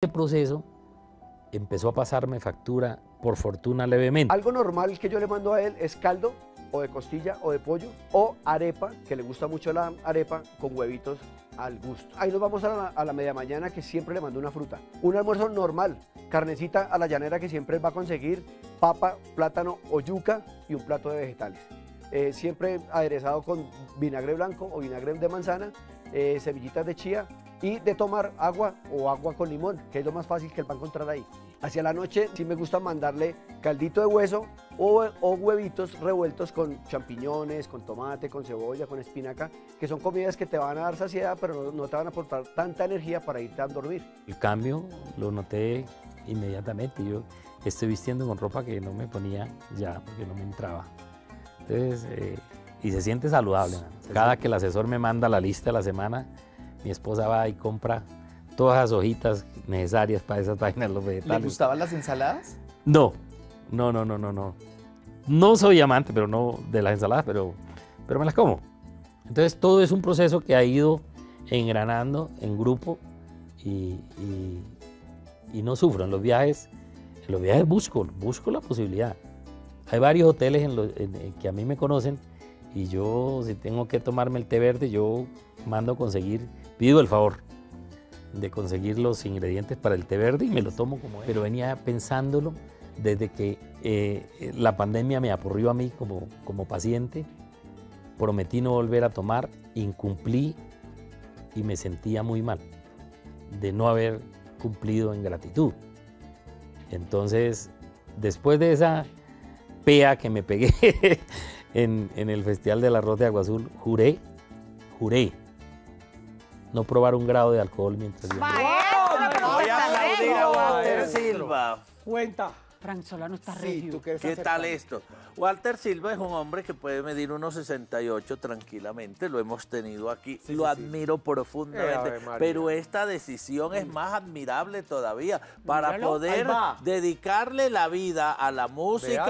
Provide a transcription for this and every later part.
Este proceso empezó a pasarme factura, por fortuna, levemente. Algo normal que yo le mando a él es caldo, o de costilla, o de pollo, o arepa, que le gusta mucho la arepa, con huevitos al gusto. Ahí nos vamos a la media mañana, que siempre le mando una fruta. Un almuerzo normal, carnecita a la llanera, que siempre va a conseguir papa, plátano o yuca, y un plato de vegetales. Siempre aderezado con vinagre blanco o vinagre de manzana, semillitas de chía, y de tomar agua o agua con limón, que es lo más fácil que él va a encontrar ahí. Hacia la noche sí me gusta mandarle caldito de hueso o huevitos revueltos con champiñones, con tomate, con cebolla, con espinaca, que son comidas que te van a dar saciedad, pero no te van a aportar tanta energía para irte a dormir. El cambio lo noté inmediatamente. Yo estoy vistiendo con ropa que no me ponía ya, porque no me entraba. Entonces, y se siente saludable. Cada que el asesor me manda la lista de la semana, mi esposa va y compra todas las hojitas necesarias para esas vainas, los vegetales. ¿Le gustaban las ensaladas? No. No soy amante, pero no de las ensaladas, pero me las como. Entonces todo es un proceso que ha ido engranando en grupo y no sufro. En los viajes busco la posibilidad. Hay varios hoteles en que a mí me conocen y yo, si tengo que tomarme el té verde, yo mando conseguir, pido el favor de conseguir los ingredientes para el té verde y me lo tomo como es. Pero venía pensándolo desde que la pandemia me aporrió a mí como paciente. Prometí no volver a tomar, incumplí y me sentía muy mal de no haber cumplido en gratitud. Entonces, después de esa pea que me pegué en el Festival del Arroz de Aguazul, juré no probar un grado de alcohol mientras yo... ¡Maestro! Voy a aplaudir a Walter Silva. Cuenta. Renzo Solano está regido. ¿Qué tal esto? Walter Silva es un hombre que puede medir unos 68 tranquilamente. Lo hemos tenido aquí. Sí, lo admiro profundamente. Pero esta decisión es más admirable todavía. Para poder dedicarle la vida a la música,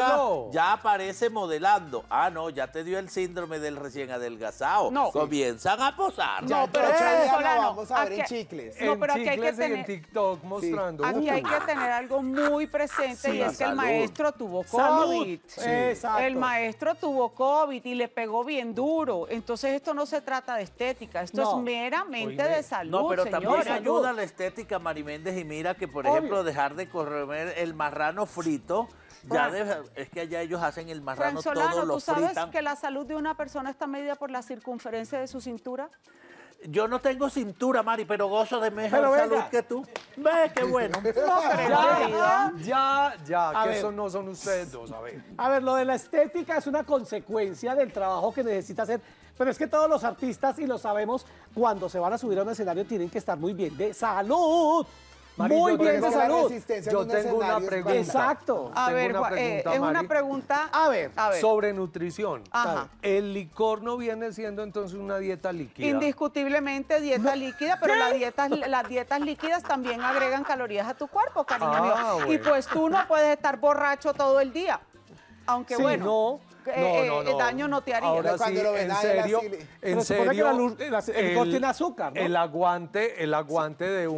ya aparece modelando. Ah, no, ya te dio el síndrome del recién adelgazado. No. Comienzan a posar. No, pero Solano, vamos a ver en chicles. No, pero aquí hay que tener... en TikTok mostrando. Sí. Aquí hay que tener algo muy presente. Sí. Y es que el maestro tuvo COVID. Sí. El maestro tuvo COVID y le pegó bien duro. Entonces esto no se trata de estética, esto es meramente de salud. No, pero también ayuda a la estética, Mari Méndez, y mira que, por ejemplo, dejar de comer el marrano frito. Es que allá ellos hacen el marrano todo lo fritan. Renzo Solano, ¿tú sabes que la salud de una persona está medida por la circunferencia de su cintura? Yo no tengo cintura, Mari, pero gozo de mejor salud que tú. Ve, qué bueno. Ya, eso no son ustedes dos, a ver. A ver, lo de la estética es una consecuencia del trabajo que necesita hacer. Pero es que todos los artistas, y lo sabemos, cuando se van a subir a un escenario tienen que estar muy bien de salud. Mari, muy bien de salud. Yo tengo una pregunta. Exacto. A ver, es una pregunta. A ver. Sobre nutrición. Ajá. El licor no viene siendo entonces una dieta líquida. Indiscutiblemente dieta líquida, pero las dietas líquidas también agregan calorías a tu cuerpo, cariño mío. Bueno. Y pues tú no puedes estar borracho todo el día. Aunque el daño no te haría. Ahora sí, en serio, el licor tiene azúcar, ¿no? El aguante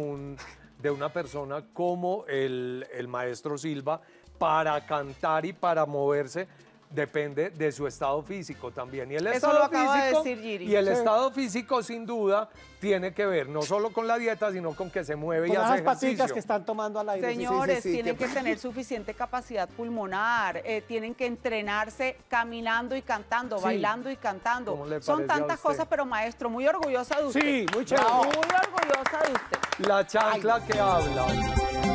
de una persona como el maestro Silva para cantar y para moverse depende de su estado físico también. Y el estado físico, estado físico sin duda tiene que ver no solo con la dieta, sino con que se mueve y hace ejercicio. Que están tomando al aire. Señores, tienen que tener suficiente capacidad pulmonar, tienen que entrenarse caminando y cantando, bailando y cantando. Son tantas cosas, pero maestro, muy orgullosa de usted. Sí, muy chévere. Muy orgullosa de usted. La chancla que habla.